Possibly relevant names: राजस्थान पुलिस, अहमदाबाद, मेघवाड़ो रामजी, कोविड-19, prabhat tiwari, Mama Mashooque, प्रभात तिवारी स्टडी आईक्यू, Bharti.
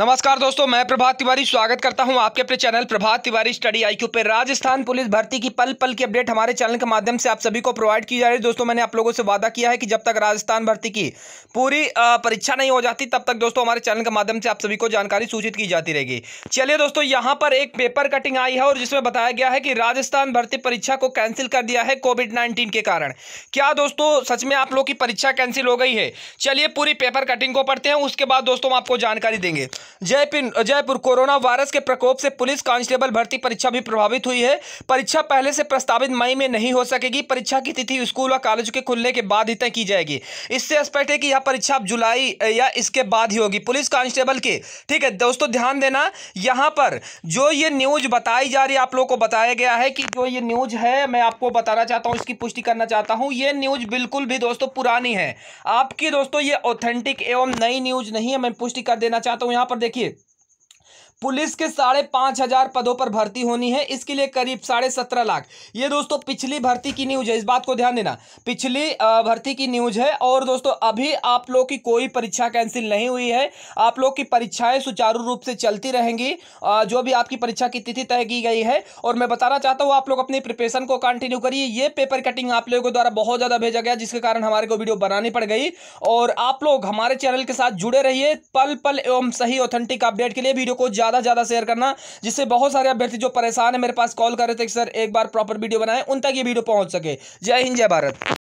नमस्कार दोस्तों, मैं प्रभात तिवारी स्वागत करता हूं आपके अपने channel प्रभात तिवारी स्टडी आईक्यू पे। राजस्थान पुलिस भर्ती की पल पल की अपडेट हमारे चैनल के माध्यम से आप सभी को प्रोवाइड की जा रही है। दोस्तों, मैंने आप लोगों से वादा किया है कि जब तक राजस्थान भर्ती की पूरी परीक्षा नहीं हो जाती तब तक दोस्तों हमारे चैनल के माध्यम से आप सभी को जानकारी सूचित की जाती रहेगी। चलिए दोस्तों, यहाँ पर एक पेपर कटिंग आई है और जिसमें बताया गया है कि राजस्थान भर्ती परीक्षा को कैंसिल कर दिया है कोविड-19 के कारण। क्या दोस्तों सच में आप लोग की परीक्षा कैंसिल हो गई है? चलिए पूरी पेपर कटिंग को पढ़ते हैं, उसके बाद दोस्तों हम आपको जानकारी देंगे। जयपुर कोरोना वायरस के प्रकोप से पुलिस कांस्टेबल भर्ती परीक्षा भी प्रभावित हुई है। परीक्षा पहले से प्रस्तावित मई में नहीं हो सकेगी। परीक्षा की तिथि स्कूल और कॉलेज के खुलने के बाद ही तय की जाएगी। इससे स्पष्ट है कि यह परीक्षा अब जुलाई या इसके बाद ही होगी पुलिस कांस्टेबल के। ठीक है दोस्तों, ध्यान देना, यहां पर जो ये न्यूज बताई जा रही है, आप लोगों को बताया गया है कि जो ये न्यूज है, मैं आपको बताना चाहता हूं, इसकी पुष्टि करना चाहता हूं, यह न्यूज बिल्कुल भी दोस्तों पुरानी है आपकी। दोस्तों ये ऑथेंटिक एवं नई न्यूज नहीं है, मैं पुष्टि कर देना चाहता हूं। यहां पर देखिए, पुलिस के 5,500 पदों पर भर्ती होनी है, इसके लिए करीब 17.5 लाख। ये दोस्तों पिछली भर्ती की न्यूज है, इस बात को ध्यान देना, पिछली भर्ती की न्यूज है। और दोस्तों अभी आप लोग की कोई परीक्षा कैंसिल नहीं हुई है, आप लोग की परीक्षाएं सुचारू रूप से चलती रहेंगी। जो भी आपकी परीक्षा की तिथि तय की गई है, और मैं बताना चाहता हूँ आप लोग अपनी प्रिपरेशन को कंटिन्यू करिए। ये पेपर कटिंग आप लोगों के द्वारा बहुत ज़्यादा भेजा गया, जिसके कारण हमारे को वीडियो बनानी पड़ गई। और आप लोग हमारे चैनल के साथ जुड़े रहिए। पल पल एवं सही ऑथेंटिक अपडेट के लिए वीडियो को ज़्यादा शेयर करना, जिससे बहुत सारे अभ्यर्थी जो परेशान है, मेरे पास कॉल कर रहे थे कि सर एक बार प्रॉपर वीडियो बनाएं, उन तक ये वीडियो पहुंच सके। जय हिंद, जय भारत।